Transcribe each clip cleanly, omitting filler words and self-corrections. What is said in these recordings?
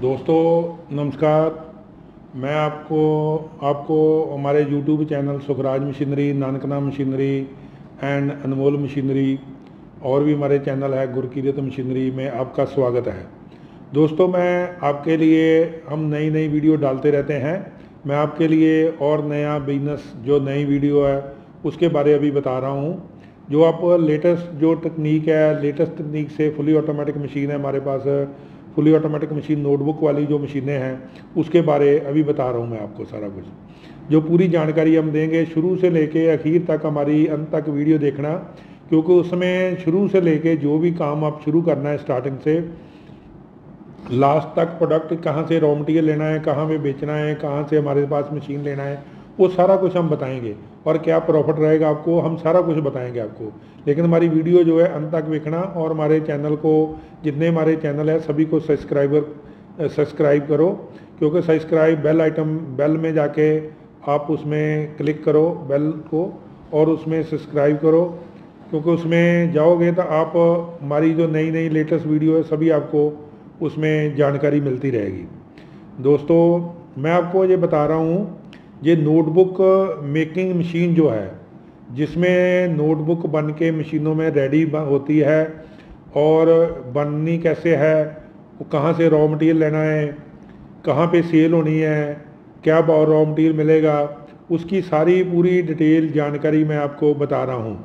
दोस्तों नमस्कार। मैं आपको हमारे YouTube channel Sukhraj machinery, Nankana machinery and Anmol machinery और भी हमारे चैनल है गुरकीरत मशीनरी में आपका स्वागत है। दोस्तों मैं आपके लिए हम नई नई वीडियो डालते रहते हैं। मैं आपके लिए और नया बिजनेस जो नई वीडियो है उसके बारे अभी बता रहा हूँ। जो आप लेटेस्ट जो तकनीक है, लेटेस्ट तकनीक से फुली ऑटोमेटिक मशीन है हमारे पास, फुली ऑटोमेटिक मशीन नोटबुक वाली जो मशीनें हैं उसके बारे अभी बता रहा हूं मैं आपको। सारा कुछ जो पूरी जानकारी हम देंगे शुरू से लेके आखिर तक, हमारी अंत तक वीडियो देखना, क्योंकि उसमें शुरू से लेके जो भी काम आप शुरू करना है स्टार्टिंग से लास्ट तक, प्रोडक्ट कहाँ से रॉ मटेरियल लेना है, कहाँ पे बेचना है, कहाँ से हमारे पास मशीन लेना है, वो सारा कुछ हम बताएँगे और क्या प्रॉफिट रहेगा आपको, हम सारा कुछ बताएंगे आपको। लेकिन हमारी वीडियो जो है अंत तक देखना और हमारे चैनल को, जितने हमारे चैनल है सभी को सब्सक्राइब करो, क्योंकि सब्सक्राइब बेल आइटम, बेल में जाके आप उसमें क्लिक करो बेल को और उसमें सब्सक्राइब करो, क्योंकि उसमें जाओगे तो आप हमारी जो नई नई लेटेस्ट वीडियो है सभी आपको उसमें जानकारी मिलती रहेगी। दोस्तों मैं आपको ये बता रहा हूँ, ये नोटबुक मेकिंग मशीन जो है जिसमें नोटबुक बन के मशीनों में रेडी होती है और बननी कैसे है, कहाँ से रॉ मटेरियल लेना है, कहाँ पे सेल होनी है, क्या रॉ मटेरियल मिलेगा, उसकी सारी पूरी डिटेल जानकारी मैं आपको बता रहा हूँ।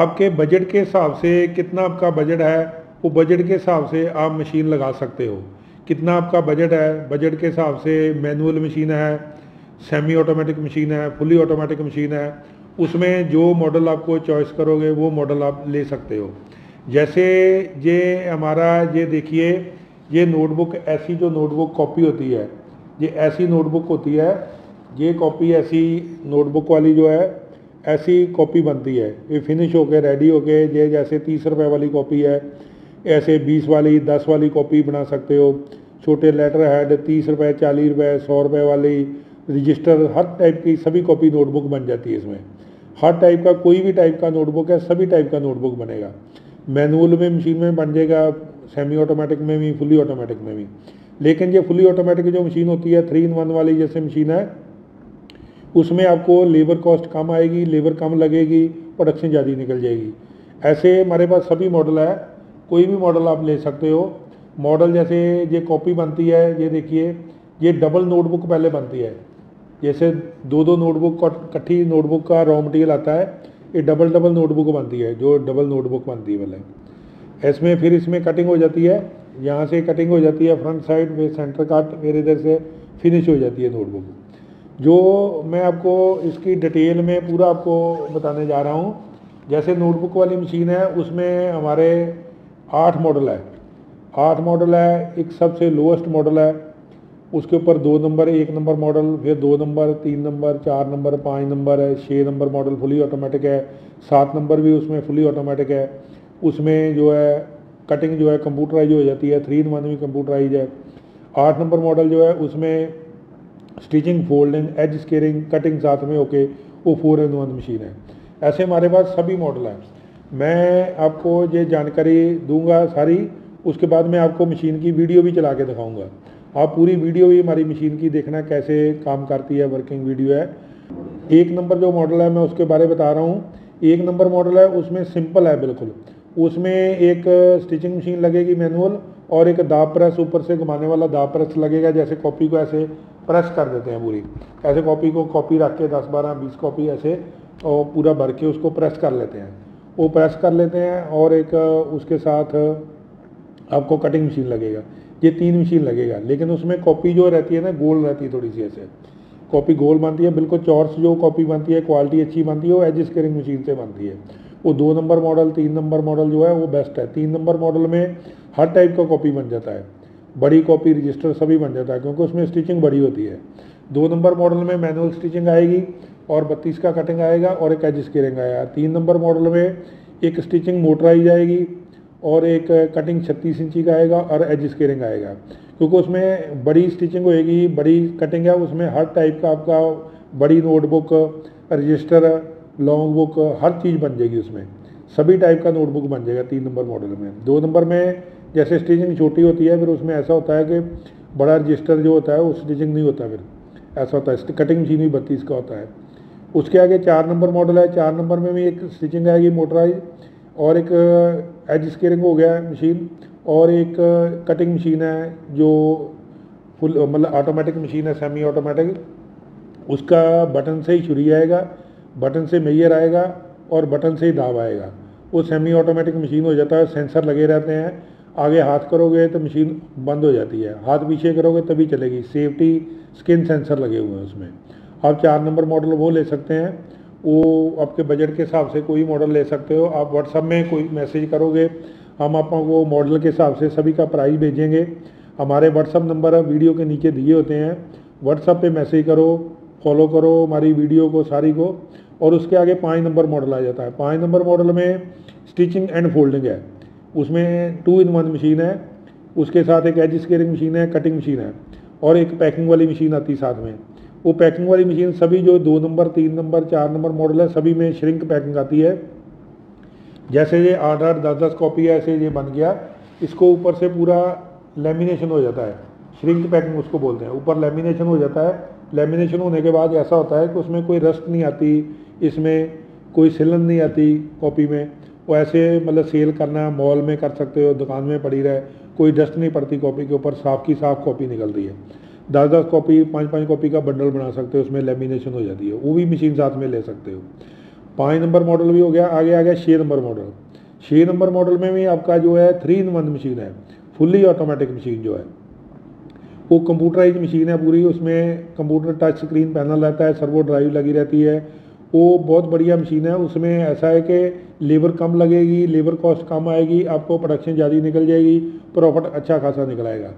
आपके बजट के हिसाब से, कितना आपका बजट है वो बजट के हिसाब से आप मशीन लगा सकते हो। कितना आपका बजट है, बजट के हिसाब से मैनुअल मशीन है, सेमी ऑटोमेटिक मशीन है, फुली ऑटोमेटिक मशीन है, उसमें जो मॉडल आपको चॉइस करोगे वो मॉडल आप ले सकते हो। जैसे ये हमारा, ये देखिए, ये नोटबुक ऐसी जो नोटबुक कॉपी होती है, ये ऐसी नोटबुक होती है, ये कॉपी ऐसी नोटबुक वाली जो है ऐसी कॉपी बनती है। ये फिनिश होके रेडी होके, ये जैसे 30 रुपये वाली कॉपी है, ऐसे 20 वाली, 10 वाली कॉपी बना सकते हो। छोटे लेटर हेड 30 रुपये, 40 रुपये, 100 रुपये वाली, रजिस्टर, हर टाइप की सभी कॉपी नोटबुक बन जाती है। इसमें हर टाइप का, कोई भी टाइप का नोटबुक है सभी टाइप का नोटबुक बनेगा। मैनुअल में मशीन में बन जाएगा, सेमी ऑटोमेटिक में भी, फुली ऑटोमेटिक में भी। लेकिन ये फुली ऑटोमेटिक जो मशीन होती है 3-in-1 वाली जैसे मशीन है, उसमें आपको लेबर कॉस्ट कम आएगी, लेबर कम लगेगी, प्रोडक्शन ज़्यादा निकल जाएगी। ऐसे हमारे पास सभी मॉडल है, कोई भी मॉडल आप ले सकते हो। मॉडल जैसे ये कॉपी बनती है, ये देखिए, ये डबल नोटबुक पहले बनती है, जैसे 2-2 नोटबुक, इकट्ठी नोटबुक का रॉ मटेरियल आता है, ये डबल नोटबुक बनती है, जो डबल नोटबुक बनती है पहले। इसमें फिर इसमें कटिंग हो जाती है, यहाँ से कटिंग हो जाती है फ्रंट साइड, फिर सेंटर काट, फिर इधर से फिनिश हो जाती है नोटबुक। जो मैं आपको इसकी डिटेल में पूरा आपको बताने जा रहा हूँ। जैसे नोटबुक वाली मशीन है उसमें हमारे 8 मॉडल है। एक सबसे लोएस्ट मॉडल है, उसके ऊपर 2 नंबर, 1 नंबर मॉडल, फिर 2 नंबर, 3 नंबर, 4 नंबर, 5 नंबर है, 6 नंबर मॉडल फुली ऑटोमेटिक है, 7 नंबर भी उसमें फुली ऑटोमेटिक है। उसमें जो है कटिंग जो है कंप्यूटराइज हो जाती है, 3-in-1 भी कंप्यूटराइज है। 8 नंबर मॉडल जो है उसमें stitching, folding, edge squaring, cutting साथ में होके वो 4-in-1 मशीन है। ऐसे हमारे पास सभी मॉडल हैं। मैं आपको ये जानकारी दूंगा सारी, उसके बाद मैं आपको मशीन की वीडियो भी चला के दिखाऊंगा। आप पूरी वीडियो भी हमारी मशीन की देखना, कैसे काम करती है, वर्किंग वीडियो है। 1 नंबर जो मॉडल है मैं उसके बारे बता रहा हूँ। 1 नंबर मॉडल है उसमें सिंपल है बिल्कुल, उसमें एक स्टिचिंग मशीन लगेगी मैनुअल और एक दाब प्रेस, ऊपर से घुमाने वाला दाब प्रेस लगेगा। जैसे कॉपी को ऐसे प्रेस कर देते हैं पूरी, ऐसे कॉपी को, कॉपी रख के 10, 12, 20 कॉपी ऐसे और पूरा भर के उसको प्रेस कर लेते हैं, वो प्रेस कर लेते हैं। और एक उसके साथ आपको कटिंग मशीन लगेगा, ये 3 मशीन लगेगा। लेकिन उसमें कॉपी जो रहती है ना, गोल रहती है, थोड़ी सी ऐसे कॉपी गोल बनती है, बिल्कुल चौरस जो कॉपी बनती है, क्वालिटी अच्छी बनती है, वो एज स्केयरिंग मशीन से बनती है। वो 2 नंबर मॉडल, 3 नंबर मॉडल जो है वो बेस्ट है। 3 नंबर मॉडल में हर टाइप का कॉपी बन जाता है, बड़ी कॉपी, रजिस्टर सभी बन जाता है, क्योंकि उसमें स्टिचिंग बड़ी होती है। 2 नंबर मॉडल में मैनुअल स्टिचिंग आएगी और 32 का कटिंग आएगा और एक एज स्केयरिंग आएगा। 3 नंबर मॉडल में एक स्टिचिंग मोटराइज आएगी और एक कटिंग 36 इंची का आएगा और एज स्केयरिंग आएगा, क्योंकि उसमें बड़ी स्टिचिंग होएगी, बड़ी कटिंग है, उसमें हर टाइप का आपका बड़ी नोटबुक, रजिस्टर, लॉन्ग बुक, हर चीज़ बन जाएगी उसमें। सभी टाइप का नोटबुक बन जाएगा 3 नंबर मॉडल में। 2 नंबर में जैसे स्टिचिंग छोटी होती है, फिर उसमें ऐसा होता है कि बड़ा रजिस्टर जो होता है वो स्टिचिंग नहीं होता, फिर ऐसा होता है कटिंग मशीन भी 32 का होता है। उसके आगे 4 नंबर मॉडल है, 4 नंबर में भी एक स्टिचिंग आएगी मोटराइज और एक एज स्केयरिंग हो गया है मशीन और एक कटिंग मशीन है जो फुल मतलब ऑटोमेटिक मशीन है, सेमी ऑटोमेटिक। उसका बटन से ही छुरी आएगा, बटन से मेजर आएगा और बटन से ही दाब आएगा। वो सेमी ऑटोमेटिक मशीन हो जाता है, सेंसर लगे रहते हैं, आगे हाथ करोगे तो मशीन बंद हो जाती है, हाथ पीछे करोगे तभी चलेगी, सेफ्टी स्किन सेंसर लगे हुए हैं उसमें। आप 4 नंबर मॉडल वो ले सकते हैं, वो आपके बजट के हिसाब से कोई मॉडल ले सकते हो। आप व्हाट्सअप में कोई मैसेज करोगे, हम आपको मॉडल के हिसाब से सभी का प्राइस भेजेंगे। हमारे व्हाट्सअप नंबर वीडियो के नीचे दिए होते हैं, व्हाट्सअप पे मैसेज करो, फॉलो करो हमारी वीडियो को सारी को। और उसके आगे 5 नंबर मॉडल आ जाता है। 5 नंबर मॉडल में स्टिचिंग एंड फोल्डिंग है, उसमें 2 in 1 मशीन है, उसके साथ एक एज स्केयरिंग मशीन है, कटिंग मशीन है और एक पैकिंग वाली मशीन आती है साथ में। वो पैकिंग वाली मशीन सभी जो 2 नंबर 3 नंबर 4 नंबर मॉडल है सभी में श्रिंक पैकिंग आती है। जैसे ये 8-8 10-10 कॉपी है, ऐसे ये बन गया, इसको ऊपर से पूरा लेमिनेशन हो जाता है, श्रिंक पैकिंग उसको बोलते हैं, ऊपर लेमिनेशन हो जाता है। लेमिनेशन होने के बाद ऐसा होता है कि उसमें कोई रस्ट नहीं आती, इसमें कोई सिलन नहीं आती कॉपी में। वो ऐसे मतलब सेल करना मॉल में कर सकते हो, दुकान में पड़ी रहे, कोई डस्ट नहीं पड़ती कॉपी के ऊपर, साफ की साफ कॉपी निकलती है। 10-10 कॉपी 5-5 कॉपी का बंडल बना सकते हो, उसमें लेमिनेशन हो जाती है, वो भी मशीन साथ में ले सकते हो। 5 नंबर मॉडल भी हो गया, आगे आ गया 6 नंबर मॉडल। 6 नंबर मॉडल में भी आपका जो है 3 in 1 मशीन है, फुल्ली ऑटोमेटिक मशीन जो है वो कंप्यूटराइज मशीन है पूरी, उसमें कंप्यूटर टच स्क्रीन पैनल रहता है, सर्वो ड्राइव लगी रहती है, वो बहुत बढ़िया मशीन है। उसमें ऐसा है कि लेबर कम लगेगी, लेबर कॉस्ट कम आएगी, आपको प्रोडक्शन ज़्यादा निकल जाएगी, प्रॉफिट अच्छा खासा निकल आएगा।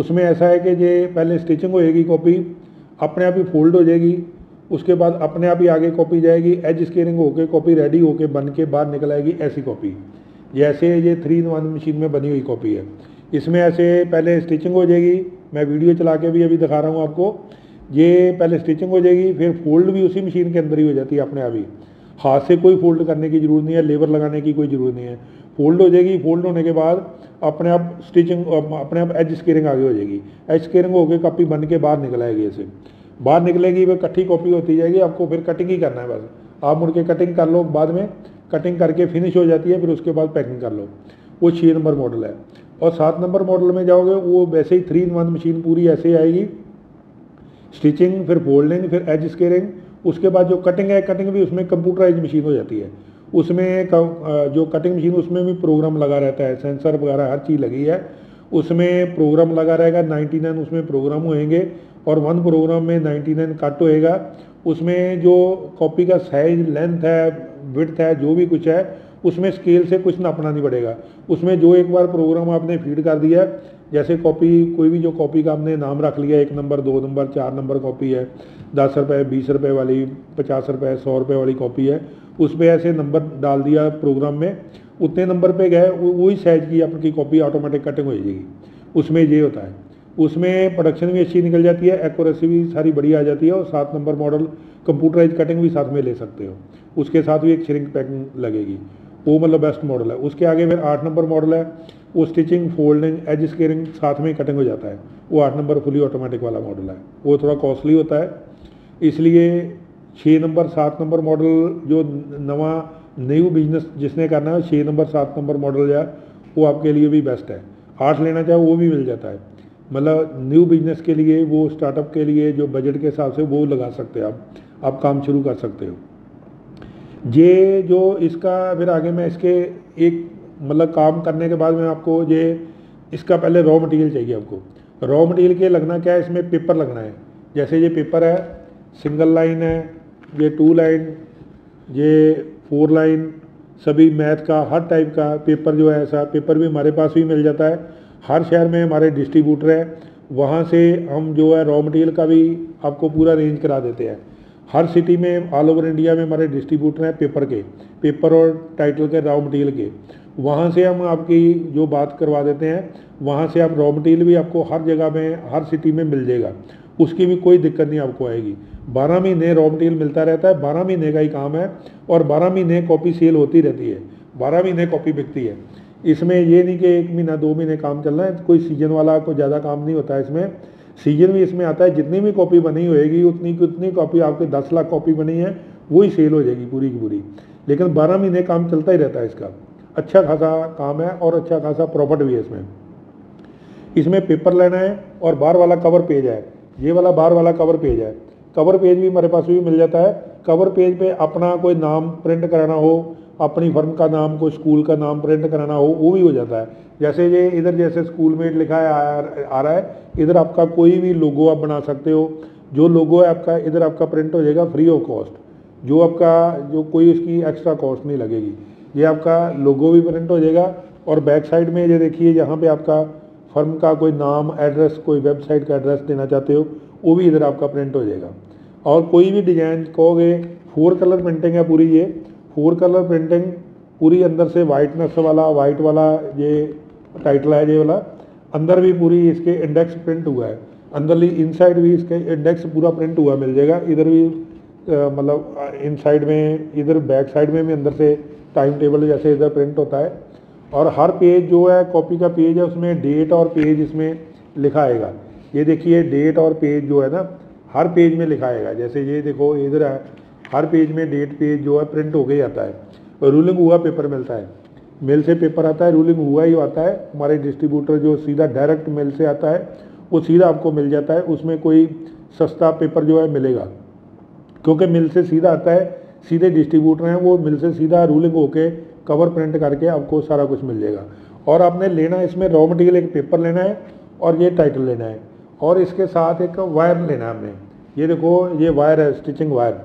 उसमें ऐसा है कि ये पहले स्टिचिंग होएगी कॉपी, अपने आप ही फोल्ड हो जाएगी, उसके बाद अपने आप ही आगे कॉपी जाएगी, एज स्केयरिंग होकर कॉपी रेडी होकर बन के बाहर निकल आएगी ऐसी कॉपी। जैसे ये 3 in 1 मशीन में बनी हुई कॉपी है, इसमें ऐसे पहले स्टिचिंग हो जाएगी, मैं वीडियो चला के भी अभी दिखा रहा हूँ आपको, ये पहले स्टिचिंग हो जाएगी फिर फोल्ड भी उसी मशीन के अंदर ही हो जाती है अपने आप ही, हाथ से कोई फोल्ड करने की ज़रूरत नहीं है, लेबर लगाने की कोई ज़रूरत नहीं है, फोल्ड हो जाएगी। फोल्ड होने के बाद अपने आप स्टिचिंग अपने आप एज स्केयरिंग आगे हो जाएगी, एज स्केयरिंग होकर कॉपी बन के बाहर निकल आएगी, ऐसे बाहर निकलेगी फिर इकट्ठी कॉपी होती जाएगी। आपको फिर कटिंग ही करना है बस, आप मुड़ के कटिंग कर लो, बाद में कटिंग करके फिनिश हो जाती है, फिर उसके बाद पैकिंग कर लो। वो 6 नंबर मॉडल है। और 7 नंबर मॉडल में जाओगे वो वैसे ही 3 in 1 मशीन पूरी ऐसे आएगी, स्टिचिंग फिर फोल्डिंग फिर एज स्केयरिंग, उसके बाद जो कटिंग है, कटिंग भी उसमें कंप्यूटराइज मशीन हो जाती है। उसमें जो कटिंग मशीन उसमें भी प्रोग्राम लगा रहता है, सेंसर वगैरह हर चीज़ लगी है, उसमें प्रोग्राम लगा रहेगा। 99 उसमें प्रोग्राम होएंगे और 1 प्रोग्राम में 99 कट होएगा। उसमें जो कॉपी का साइज लेंथ है, विड्थ है, जो भी कुछ है, उसमें स्केल से कुछ नापना नहीं पड़ेगा। उसमें जो एक बार प्रोग्राम आपने फीड कर दिया, जैसे कॉपी कोई भी जो कॉपी का आपने नाम रख लिया, 1 नंबर 2 नंबर 4 नंबर कॉपी है, 10 रुपये 20 रुपये वाली, 50 रुपये 100 रुपये वाली कॉपी है, उस पर ऐसे नंबर डाल दिया प्रोग्राम में, उतने नंबर पे गए वही साइज की आपकी कॉपी ऑटोमेटिक कटिंग हो जाएगी। उसमें ये होता है, उसमें प्रोडक्शन भी अच्छी निकल जाती है, एक्यूरेसी भी सारी बढ़िया आ जाती है। और 7 नंबर मॉडल कंप्यूटराइज कटिंग भी साथ में ले सकते हो, उसके साथ भी एक श्रिंक पैकिंग लगेगी, वो मतलब बेस्ट मॉडल है। उसके आगे फिर 8 नंबर मॉडल है, वो स्टिचिंग फोल्डिंग एज स्केयरिंग साथ में कटिंग हो जाता है। वो 8 नंबर फुली ऑटोमेटिक वाला मॉडल है, वो थोड़ा कॉस्टली होता है, इसलिए 6 नंबर 7 नंबर मॉडल जो नवा न्यू बिजनेस जिसने करना है 6 नंबर 7 नंबर मॉडल जो है वो आपके लिए भी बेस्ट है। 8 लेना चाहे वो भी मिल जाता है, मतलब न्यू बिजनेस के लिए, वो स्टार्टअप के लिए जो बजट के हिसाब से वो लगा सकते हो आप काम शुरू कर सकते हो। ये जो इसका फिर आगे मैं इसके एक मतलब काम करने के बाद मैं आपको ये इसका पहले रॉ मटेरियल चाहिए आपको। रॉ मटेरियल के लगना क्या है, इसमें पेपर लगना है। जैसे ये पेपर है, सिंगल लाइन है, ये 2 लाइन, ये 4 लाइन, सभी मैथ का हर टाइप का पेपर जो है, ऐसा पेपर भी हमारे पास भी मिल जाता है। हर शहर में हमारे डिस्ट्रीब्यूटर है, वहाँ से हम जो है रॉ मटेरियल का भी आपको पूरा अरेंज करा देते हैं। हर सिटी में ऑल ओवर इंडिया में हमारे डिस्ट्रीब्यूटर हैं पेपर के, पेपर और टाइटल के रॉ मटेरियल के, वहाँ से हम आपकी जो बात करवा देते हैं, वहाँ से आप रॉ मटेरियल भी आपको हर जगह में हर सिटी में मिल जाएगा। उसकी भी कोई दिक्कत नहीं आपको आएगी। 12 महीने रॉ मटेरियल मिलता रहता है, 12 महीने का ही काम है और 12 महीने कॉपी सेल होती रहती है, 12 महीने कॉपी बिकती है। इसमें ये नहीं कि एक महीना दो महीने काम चलना है, कोई सीजन वाला कोई ज़्यादा काम नहीं होता है इसमें। सीजन भी इसमें आता है, जितनी भी कॉपी बनी होएगी उतनी की उतनी कॉपी, आपके 10 लाख कॉपी बनी है वही सेल हो जाएगी पूरी की पूरी, लेकिन 12 महीने काम चलता ही रहता है इसका। अच्छा खासा काम है और अच्छा खासा प्रॉफिट भी है इसमें। इसमें पेपर लेना है और बाहर वाला कवर पेज है, ये वाला बाहर वाला कवर पेज है। कवर पेज भी हमारे पास भी मिल जाता है। कवर पेज पे अपना कोई नाम प्रिंट कराना हो, अपनी फर्म का नाम, कोई स्कूल का नाम प्रिंट कराना हो, वो भी हो जाता है। जैसे ये इधर जैसे स्कूल में लिखा है आ रहा है, इधर आपका कोई भी लोगो आप बना सकते हो। जो लोगो है आपका इधर आपका प्रिंट हो जाएगा फ्री ऑफ कॉस्ट, जो आपका जो कोई उसकी एक्स्ट्रा कॉस्ट नहीं लगेगी। ये आपका लोगो भी प्रिंट हो जाएगा और बैक साइड में ये देखिए यहाँ पर आपका फर्म का कोई नाम, एड्रेस, कोई वेबसाइट का एड्रेस देना चाहते हो वो भी इधर आपका प्रिंट हो जाएगा। और कोई भी डिजाइन कहोगे, 4 कलर प्रिंटिंग है पूरी, ये 4 कलर प्रिंटिंग पूरी अंदर से वाइटनेस वाला, वाइट वाला ये टाइटल है, ये वाला अंदर भी पूरी इसके इंडेक्स प्रिंट हुआ है, अंदरली इनसाइड भी इसके इंडेक्स पूरा प्रिंट हुआ मिल जाएगा। इधर भी मतलब इनसाइड में, इधर बैक साइड में भी अंदर से टाइम टेबल जैसे इधर प्रिंट होता है। और हर पेज जो है कॉपी का पेज है, उसमें डेट और पेज इसमें लिखा आएगा। ये देखिए डेट और पेज जो है ना हर पेज में लिखा आएगा। जैसे ये देखो इधर है, हर पेज में डेट पेज जो है प्रिंट हो गई आता है। रूलिंग हुआ पेपर मिलता है, मेल से पेपर आता है, रूलिंग हुआ ही आता है। हमारे डिस्ट्रीब्यूटर जो सीधा डायरेक्ट मेल से आता है वो सीधा आपको मिल जाता है, उसमें कोई सस्ता पेपर जो है मिलेगा, क्योंकि मिल से सीधा आता है, सीधे डिस्ट्रीब्यूटर हैं वो, मिल से सीधा रूलिंग होके कवर प्रिंट करके आपको सारा कुछ मिल जाएगा। और आपने लेना इसमें रॉ मटेरियल एक पेपर लेना है और ये टाइटल लेना है और इसके साथ एक वायर लेना है हमने। ये देखो ये वायर है, स्टिचिंग वायर,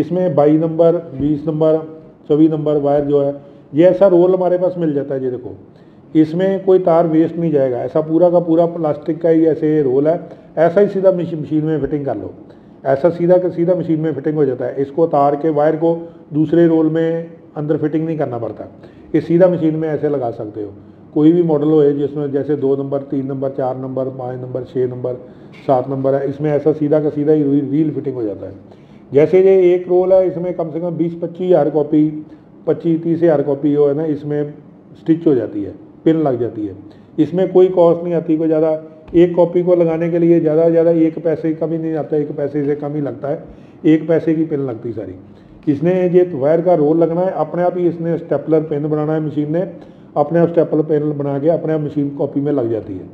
इसमें 22 नंबर, 20 नंबर, 24 नंबर वायर जो है, ये ऐसा रोल हमारे पास मिल जाता है। ये देखो इसमें कोई तार वेस्ट नहीं जाएगा, ऐसा पूरा का पूरा प्लास्टिक का ही ऐसे रोल है, ऐसा ही सीधा मशीन में फिटिंग कर लो, ऐसा सीधा का सीधा मशीन में फिटिंग हो जाता है। इसको तार के वायर को दूसरे रोल में अंदर फिटिंग नहीं करना पड़ता, ये सीधा मशीन में ऐसे लगा सकते हो। कोई भी मॉडल हो जिसमें जैसे 2 number, 3 number, 4 number, 5 number, 6 number, 7 number है, इसमें ऐसा सीधा का सीधा ही व्हील फिटिंग हो जाता है। जैसे ये एक रोल है, इसमें कम से कम 20-25 हज़ार कॉपी, 25-30 हज़ार कॉपी जो है ना इसमें स्टिच हो जाती है, पिन लग जाती है। इसमें कोई कॉस्ट नहीं आती, कोई ज़्यादा, एक कॉपी को लगाने के लिए ज़्यादा से ज़्यादा 1 पैसे का भी नहीं आता, 1 पैसे से कम ही लगता है, 1 पैसे की पिन लगती सारी। इसने ये वायर का रोल लगना है, अपने आप ही इसने स्टेपलर पेन बनाना है, मशीन ने अपने आप स्टेपलर पेन बना के अपने आप मशीन कॉपी में लग जाती है।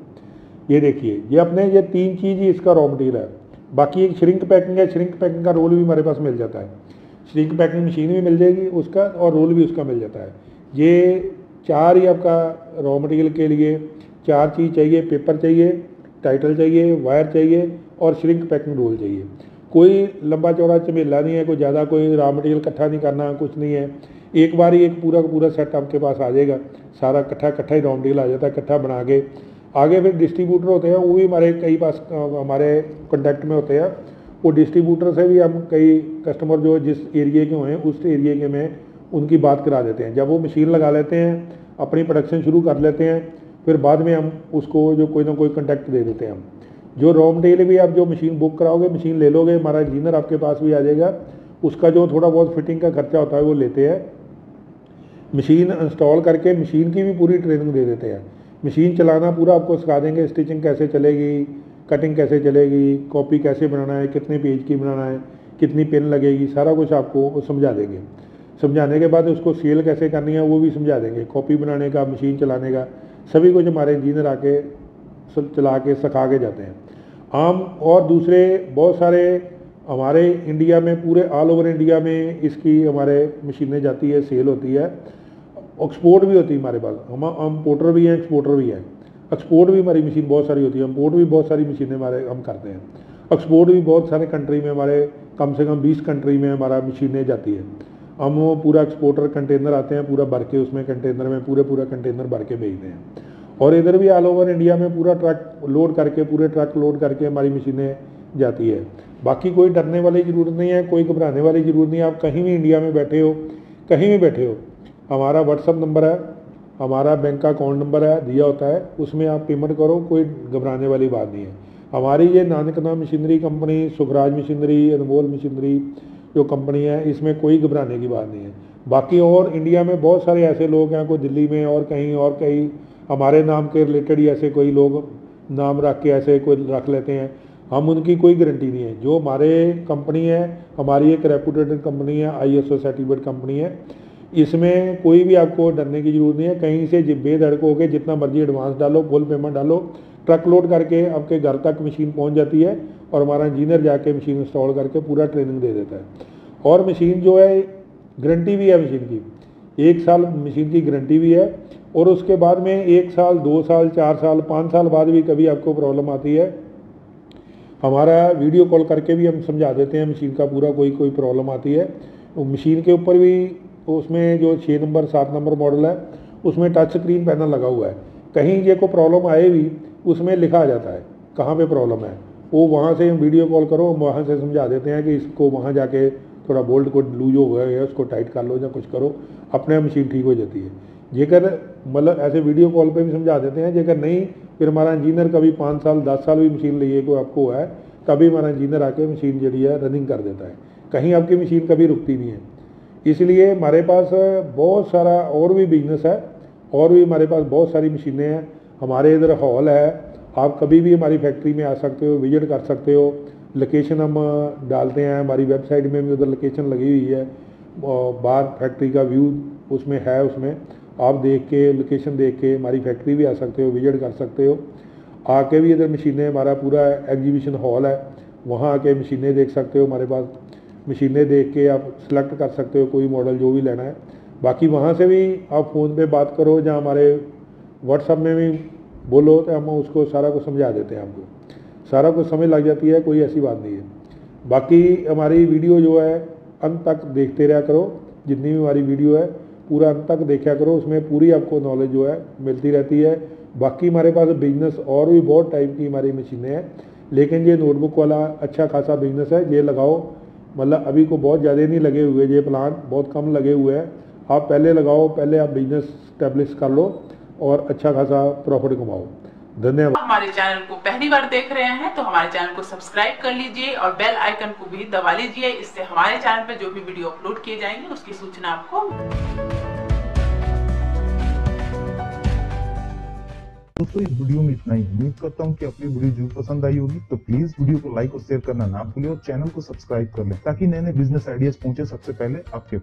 ये देखिए ये अपने ये 3 चीज़ ही इसका रॉ मटेरियल है। बाकी एक श्रिंक पैकिंग है, श्रिंक पैकिंग का रोल भी हमारे पास मिल जाता है, श्रिंक पैकिंग मशीन भी मिल जाएगी उसका और रोल भी उसका मिल जाता है। ये 4 ही आपका रॉ मटेरियल के लिए 4 चीज़ चाहिए, पेपर चाहिए, टाइटल चाहिए, वायर चाहिए और श्रिंक पैकिंग रोल चाहिए। कोई लंबा चौड़ा चमेला नहीं है, कोई ज़्यादा कोई रॉ मटेरियल इकट्ठा नहीं करना, कुछ नहीं है। एक बार ही एक पूरा का पूरा सेट आपके पास आ जाएगा, सारा इकट्ठा ही रॉ मटेरियल आ जाता है इकट्ठा बना के। आगे फिर डिस्ट्रीब्यूटर होते हैं, वो भी हमारे कई पास हमारे कॉन्टैक्ट में होते हैं, वो डिस्ट्रीब्यूटर से भी हम कई कस्टमर जो जिस एरिए के हैं उस एरिए के में उनकी बात करा देते हैं। जब वो मशीन लगा लेते हैं, अपनी प्रोडक्शन शुरू कर लेते हैं, फिर बाद में हम उसको जो कोई ना कोई कॉन्टैक्ट दे देते हैं। हम जो रॉ मटेरियल भी आप जो मशीन बुक कराओगे, मशीन ले लोगे, हमारा इंजीनियर आपके पास भी आ जाएगा, उसका जो थोड़ा बहुत फिटिंग का खर्चा होता है वो लेते हैं। मशीन इंस्टॉल करके मशीन की भी पूरी ट्रेनिंग दे देते हैं, मशीन चलाना पूरा आपको सिखा देंगे, स्टिचिंग कैसे चलेगी, कटिंग कैसे चलेगी, कॉपी कैसे बनाना है, कितने पेज की बनाना है, कितनी पेन लगेगी, सारा कुछ आपको समझा देंगे। समझाने के बाद उसको सेल कैसे करनी है वो भी समझा देंगे, कॉपी बनाने का, मशीन चलाने का, सभी कुछ हमारे इंजीनियर आके सब चला के सिखा के जाते हैं। आम और दूसरे बहुत सारे हमारे इंडिया में, पूरे ऑल ओवर इंडिया में इसकी हमारे मशीनें जाती है, सेल होती है, एक्सपोर्ट भी होती है हमारे पास। हम इम्पोर्टर भी हैं, एक्सपोर्टर भी हैं। एक्सपोर्ट भी हमारी मशीन बहुत सारी होती है, इम्पोर्ट भी बहुत सारी मशीनें हमारे हम करते हैं, एक्सपोर्ट भी बहुत सारे कंट्री में, हमारे कम से कम 20 कंट्री में हमारा मशीनें जाती है। हम वो पूरा एक्सपोर्टर कंटेनर आते हैं, पूरा भर के उसमें कंटेनर में पूरा कंटेनर भर के भेजते हैं। और इधर भी ऑल ओवर इंडिया में पूरा ट्रक लोड करके, पूरे ट्रक लोड करके हमारी मशीनें जाती है। बाकी कोई डरने वाली ज़रूरत नहीं है, कोई घबराने वाली ज़रूरत नहीं है। आप कहीं भी इंडिया में बैठे हो, कहीं भी बैठे हो, हमारा व्हाट्सअप नंबर है, हमारा बैंक का अकाउंट नंबर है दिया होता है, उसमें आप पेमेंट करो, कोई घबराने वाली बात नहीं है। हमारी ये Nankana machinery company, Sukhraj machinery, Anmol machinery जो कंपनी है, इसमें कोई घबराने की बात नहीं है। बाकी और इंडिया में बहुत सारे ऐसे लोग हैं, कोई दिल्ली में और कहीं हमारे नाम के रिलेटेड ही ऐसे कोई लोग नाम रख के ऐसे कोई रख लेते हैं, हम उनकी कोई गारंटी नहीं है। जो हमारे कंपनी है, हमारी एक रेपुटेड कंपनी है, ISO सर्टिफाइड कंपनी है, इसमें कोई भी आपको डरने की जरूरत नहीं है। कहीं से बेधड़क होकर जितना मर्जी एडवांस डालो, फुल पेमेंट डालो, ट्रक लोड करके आपके घर तक मशीन पहुंच जाती है और हमारा इंजीनियर जाके मशीन इंस्टॉल करके पूरा ट्रेनिंग दे देता है। और मशीन जो है गारंटी भी है, मशीन की 1 साल मशीन की गारंटी भी है। और उसके बाद में 1 साल, 2 साल, 4 साल, 5 साल बाद भी कभी आपको प्रॉब्लम आती है, हमारा वीडियो कॉल करके भी हम समझा देते हैं मशीन का पूरा कोई प्रॉब्लम आती है। मशीन के ऊपर भी उसमें जो 6 नंबर 7 नंबर मॉडल है उसमें टच स्क्रीन पैनल लगा हुआ है, कहीं ये को प्रॉब्लम आए भी उसमें लिखा आ जाता है कहाँ पे प्रॉब्लम है, वो वहाँ से वीडियो कॉल करो, हम वहाँ से समझा देते हैं कि इसको वहाँ जाके थोड़ा बोल्ट को लूज हो गया है, उसको टाइट कर लो या कुछ करो, अपने मशीन ठीक हो जाती है। जेकर मतलब ऐसे वीडियो कॉल पे भी समझा देते हैं, जेकर नहीं फिर हमारा इंजीनियर कभी 5 साल 10 साल भी मशीन लिए को आपको हुआ है, तभी हमारा इंजीनियर आके मशीन जड़ी है रनिंग कर देता है, कहीं आपकी मशीन कभी रुकती नहीं है। इसलिए हमारे पास बहुत सारा और भी बिजनेस है, और भी हमारे पास बहुत सारी मशीनें हैं, हमारे इधर हॉल है, आप कभी भी हमारी फैक्ट्री में आ सकते हो, विजिट कर सकते हो। लोकेशन हम डालते हैं हमारी वेबसाइट में भी, उधर लोकेशन लगी हुई है, बाहर फैक्ट्री का व्यू उसमें है, उसमें आप देख के लोकेशन देख के हमारी फैक्ट्री भी आ सकते हो, विजिट कर सकते हो। आके भी इधर मशीनें, हमारा पूरा एग्जीबिशन हॉल है, वहाँ आके मशीनें देख सकते हो, हमारे पास मशीनें देख के आप सिलेक्ट कर सकते हो कोई मॉडल जो भी लेना है। बाकी वहाँ से भी आप फ़ोन पे बात करो या हमारे व्हाट्सएप में भी बोलो तो हम उसको सारा कुछ समझा देते हैं, आपको सारा कुछ समझ लग जाती है, कोई ऐसी बात नहीं है। बाकी हमारी वीडियो जो है अंत तक देखते रहा करो, जितनी भी हमारी वीडियो है पूरा अंत तक देखा करो, उसमें पूरी आपको नॉलेज जो है मिलती रहती है। बाकी हमारे पास बिजनेस और भी बहुत टाइप की हमारी मशीनें हैं, लेकिन ये नोटबुक वाला अच्छा खासा बिजनेस है, ये लगाओ, मतलब अभी को बहुत ज़्यादा नहीं लगे हुए, ये प्लान बहुत कम लगे हुए हैं, आप पहले लगाओ, पहले आप बिजनेस स्टैब्लिश कर लो और अच्छा खासा प्रॉफिट कमाओ। धन्यवाद। हमारे चैनल को पहली बार देख रहे हैं तो हमारे चैनल को सब्सक्राइब कर लीजिए और बेल आइकन को भी दबा लीजिए, इससे हमारे चैनल पर जो भी वीडियो अपलोड किए जाएंगे उसकी सूचना आपको। दोस्तों इस वीडियो में इतना ही, उम्मीद करता हूँ कि आपकी वीडियो जरूर पसंद आई होगी, तो प्लीज वीडियो को लाइक और शेयर करना ना भूलें और चैनल को सब्सक्राइब कर लें ताकि नए नए बिजनेस आइडियाज पहुंचे सबसे पहले आपके।